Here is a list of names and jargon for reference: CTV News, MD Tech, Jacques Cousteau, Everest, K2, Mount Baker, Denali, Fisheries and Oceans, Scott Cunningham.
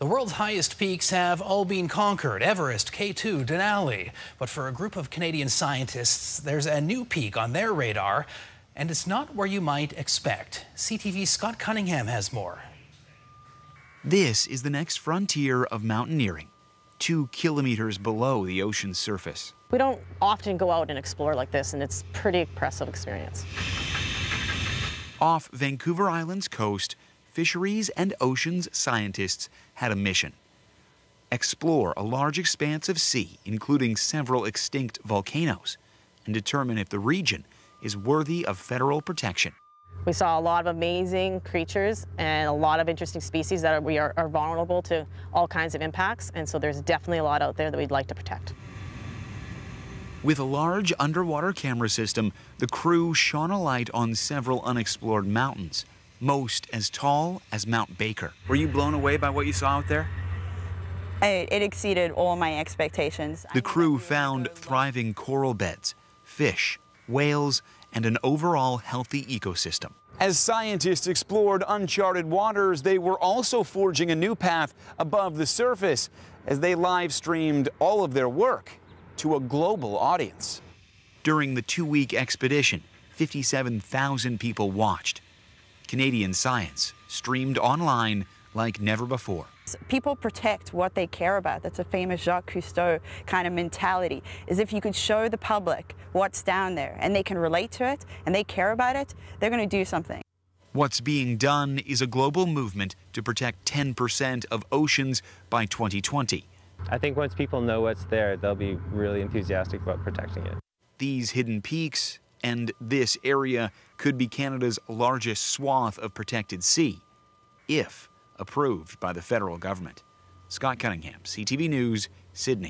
The world's highest peaks have all been conquered, Everest, K2, Denali. But for a group of Canadian scientists, there's a new peak on their radar, and it's not where you might expect. CTV's Scott Cunningham has more. This is the next frontier of mountaineering, 2 kilometers below the ocean's surface. We don't often go out and explore like this, and it's a pretty impressive experience. Off Vancouver Island's coast, Fisheries and Oceans scientists had a mission: explore a large expanse of sea, including several extinct volcanoes, and determine if the region is worthy of federal protection. We saw a lot of amazing creatures and a lot of interesting species that are vulnerable to all kinds of impacts, and so there's definitely a lot out there that we'd like to protect. With a large underwater camera system, the crew shone a light on several unexplored mountains, most as tall as Mount Baker. Were you blown away by what you saw out there? It exceeded all my expectations. The crew found thriving coral beds, fish, whales, and an overall healthy ecosystem. As scientists explored uncharted waters, they were also forging a new path above the surface as they live streamed all of their work to a global audience. During the 2-week expedition, 57,000 people watched. Canadian science streamed online like never before. People protect what they care about. That's a famous Jacques Cousteau kind of mentality, is if you could show the public what's down there and they can relate to it and they care about it, they're going to do something. What's being done is a global movement to protect 10% of oceans by 2020. I think once people know what's there, they'll be really enthusiastic about protecting it. These hidden peaks and this area could be Canada's largest swath of protected sea, if approved by the federal government. Scott Cunningham, CTV News, Sydney.